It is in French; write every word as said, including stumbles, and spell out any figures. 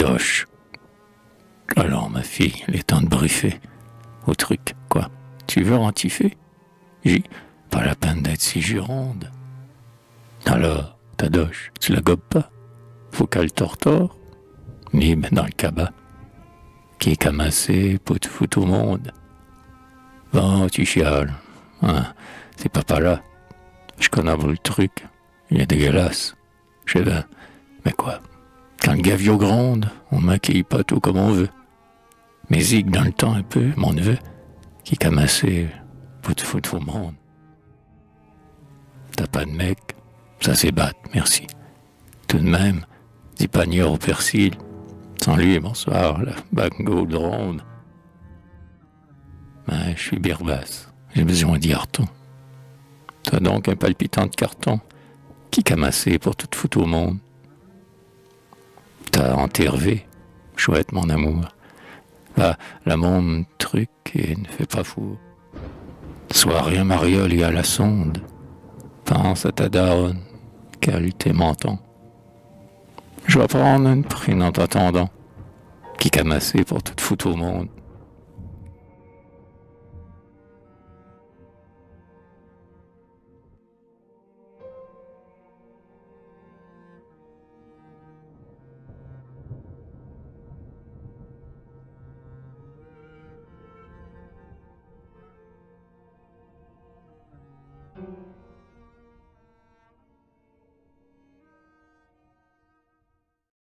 Doche. Alors, ma fille, il est temps de briefer au truc, quoi. Tu veux rentiffer? J'ai pas la peine d'être si gironde. Alors, ta doche, tu la gobes pas? Faut qu'elle tortore? Ni mais dans le cabas. Qui est camassé pour te foutre au monde? Bon, tu chiales. Hein, c'est papa là. Je connais le truc. Il est dégueulasse. Je sais bien. Mais quoi? Quand le gavio gronde, on maquille pas tout comme on veut. Mais zigue dans le temps un peu, mon neveu, qui camassait pour te foutre au monde. T'as pas de mec, ça s'ébatte, merci. Tout de même, dis pagneur au persil. Sans lui, bonsoir, la bango de ronde. Mais je suis birbasse, j'ai besoin d'y harton. T'as donc un palpitant de carton, qui camassait pour te foutre au monde. T'as entervé, chouette mon amour. Bah, la monde truc et ne fait pas fou. Sois rien mariole et à la sonde. Pense à ta daronne, qu'elle t'est menton. Je vais prendre une prune en t'attendant, qui camassait pour tout foutre au monde.